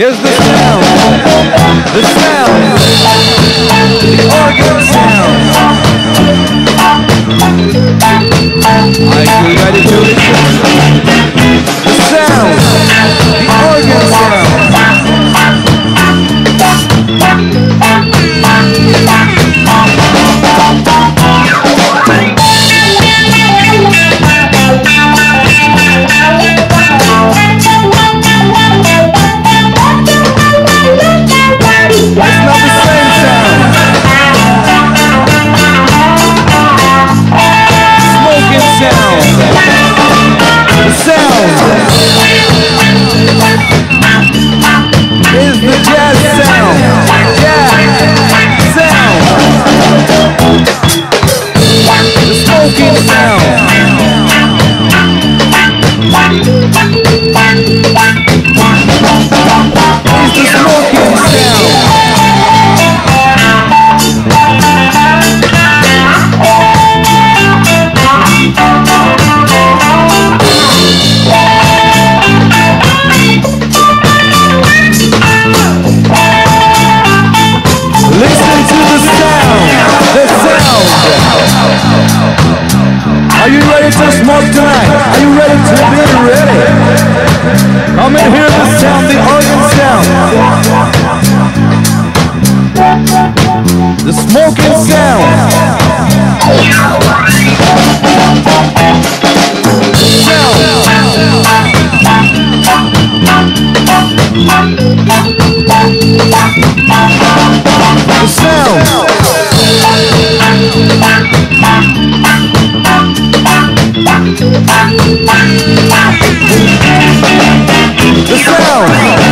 Here's the sound, the organ sound. I feel ready to listen. The sound, the organ sound. The sound.